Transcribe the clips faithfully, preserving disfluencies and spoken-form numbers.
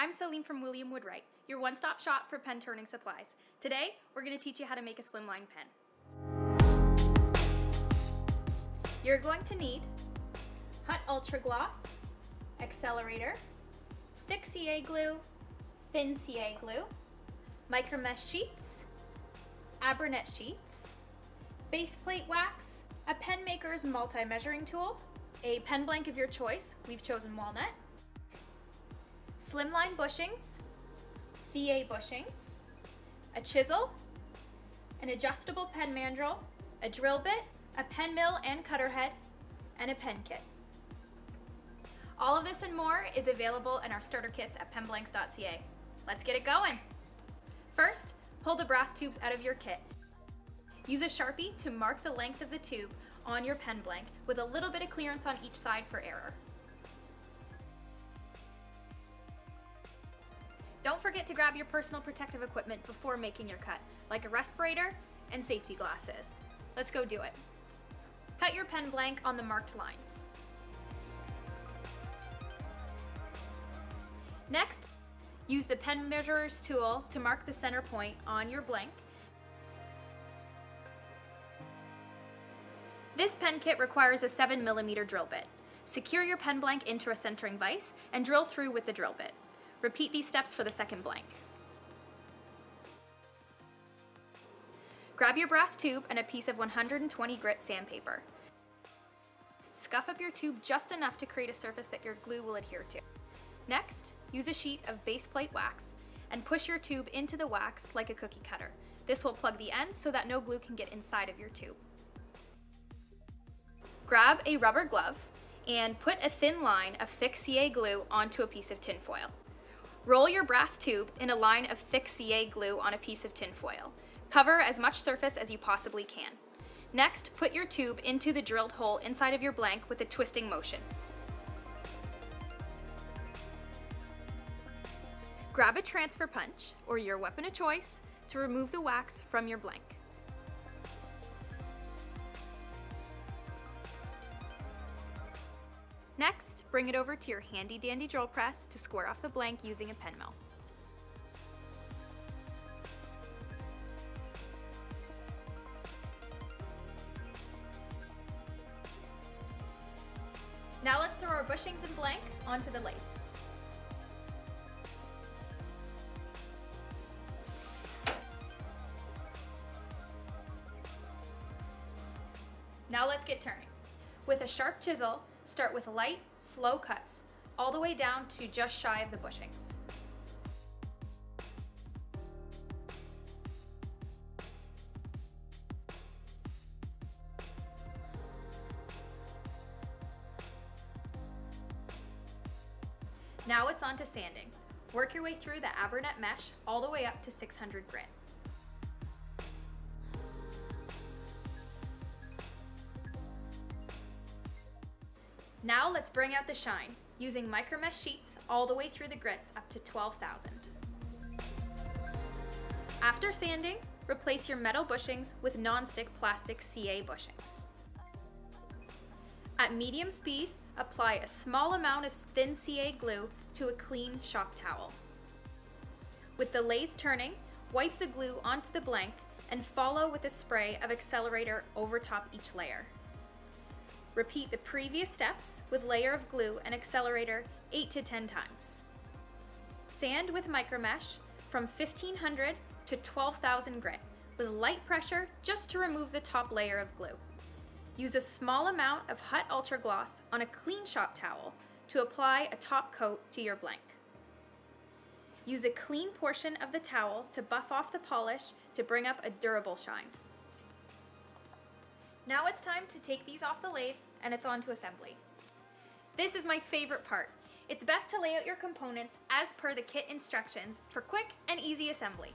I'm Celine from William Woodwright, your one-stop shop for pen turning supplies. Today, we're going to teach you how to make a slimline pen. You're going to need H U T Ultra Gloss, accelerator, thick C A glue, thin C A glue, Micro Mesh sheets, Abranet sheets, base plate wax, a Penmaker's multi-measuring tool, a pen blank of your choice, we've chosen walnut, slimline bushings, C A bushings, a chisel, an adjustable pen mandrel, a drill bit, a pen mill and cutter head, and a pen kit. All of this and more is available in our starter kits at penblanks dot C A. Let's get it going. First, pull the brass tubes out of your kit. Use a Sharpie to mark the length of the tube on your pen blank with a little bit of clearance on each side for error. Don't forget to grab your personal protective equipment before making your cut, like a respirator and safety glasses. Let's go do it. Cut your pen blank on the marked lines. Next, use the pen measurer's tool to mark the center point on your blank. This pen kit requires a seven millimeter drill bit. Secure your pen blank into a centering vise and drill through with the drill bit. Repeat these steps for the second blank. Grab your brass tube and a piece of one hundred twenty grit sandpaper. Scuff up your tube just enough to create a surface that your glue will adhere to. Next, use a sheet of base plate wax and push your tube into the wax like a cookie cutter. This will plug the end so that no glue can get inside of your tube. Grab a rubber glove and put a thin line of thick C A glue onto a piece of tinfoil. Roll your brass tube in a line of thick C A glue on a piece of tinfoil. Cover as much surface as you possibly can. Next, put your tube into the drilled hole inside of your blank with a twisting motion. Grab a transfer punch, or your weapon of choice, to remove the wax from your blank. Next, bring it over to your handy dandy drill press to square off the blank using a pen mill. Now let's throw our bushings and blank onto the lathe. Now let's get turning. With a sharp chisel, start with light, slow cuts, all the way down to just shy of the bushings. Now it's on to sanding. Work your way through the Abranet mesh all the way up to six hundred grit. Now let's bring out the shine, using Micro Mesh sheets all the way through the grits up to twelve thousand. After sanding, replace your metal bushings with non-stick plastic C A bushings. At medium speed, apply a small amount of thin C A glue to a clean shop towel. With the lathe turning, wipe the glue onto the blank and follow with a spray of accelerator over top each layer. Repeat the previous steps with layer of glue and accelerator eight to ten times. Sand with Micro Mesh from fifteen hundred to twelve thousand grit with light pressure just to remove the top layer of glue. Use a small amount of H U T Ultra Gloss on a clean shop towel to apply a top coat to your blank. Use a clean portion of the towel to buff off the polish to bring up a durable shine. Now it's time to take these off the lathe and it's on to assembly. This is my favorite part. It's best to lay out your components as per the kit instructions for quick and easy assembly.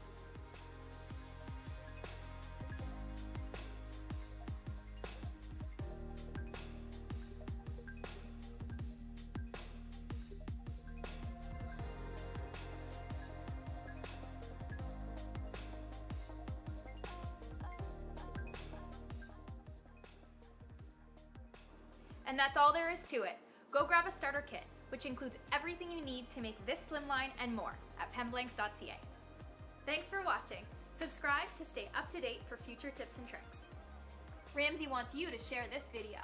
And that's all there is to it. Go grab a starter kit. which includes everything you need to make this slimline and more at penblanks dot c a. Thanks for watching. Subscribe to stay up to date for future tips and tricks. Ramsay wants you to share this video.